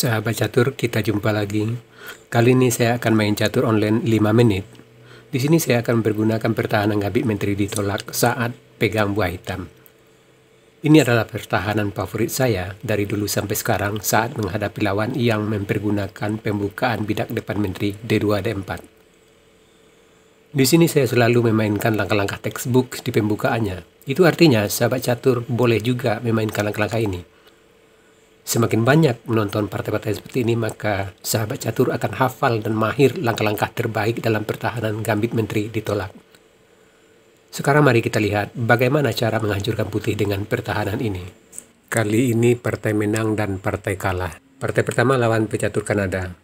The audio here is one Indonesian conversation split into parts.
Sahabat catur, kita jumpa lagi. Kali ini saya akan main catur online 5 menit. Di sini saya akan menggunakan pertahanan Gambit Menteri Ditolak saat pegang buah hitam. Ini adalah pertahanan favorit saya dari dulu sampai sekarang saat menghadapi lawan yang mempergunakan pembukaan bidak depan menteri D2 D4. Di sini saya selalu memainkan langkah-langkah textbook di pembukaannya. Itu artinya sahabat catur boleh juga memainkan langkah-langkah ini. Semakin banyak menonton partai-partai seperti ini, maka sahabat catur akan hafal dan mahir langkah-langkah terbaik dalam pertahanan Gambit Menteri Ditolak. Sekarang mari kita lihat bagaimana cara menghancurkan putih dengan pertahanan ini. Kali ini partai menang dan partai kalah. Partai pertama lawan pecatur Kanada.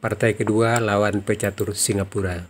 Partai kedua lawan pecatur Singapura.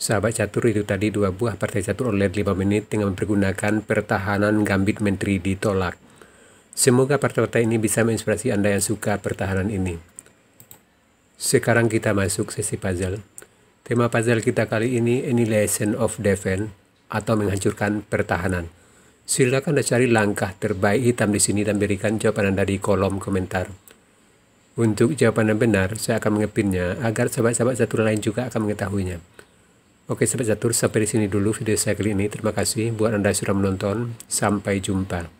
Sahabat catur, itu tadi dua buah partai catur online 5 menit dengan mempergunakan pertahanan Gambit Menteri Ditolak. Semoga partai-partai ini bisa menginspirasi Anda yang suka pertahanan ini. Sekarang kita masuk sesi puzzle. Tema puzzle kita kali ini Annihilation of Defense atau menghancurkan pertahanan. Silakan Anda cari langkah terbaik hitam di sini dan berikan jawaban Anda di kolom komentar. Untuk jawaban yang benar, saya akan mengepinnya agar sahabat-sahabat catur lain juga akan mengetahuinya. Oke sahabat catur, sampai di sini dulu video saya kali ini. Terima kasih buat Anda yang sudah menonton. Sampai jumpa.